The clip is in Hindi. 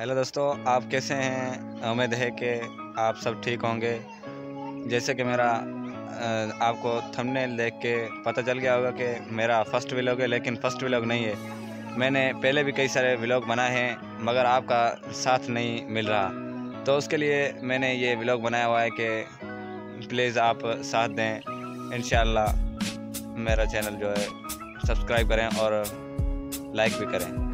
हेलो दोस्तों, आप कैसे हैं। उम्मीद है कि आप सब ठीक होंगे। जैसे कि मेरा आपको थंबनेल देख के पता चल गया होगा कि मेरा फर्स्ट व्लॉग है, लेकिन फर्स्ट व्लॉग नहीं है। मैंने पहले भी कई सारे व्लॉग बनाए हैं मगर आपका साथ नहीं मिल रहा, तो उसके लिए मैंने ये व्लॉग बनाया हुआ है कि प्लीज़ आप साथ दें। इंशाल्लाह मेरा चैनल जो है सब्सक्राइब करें और लाइक भी करें।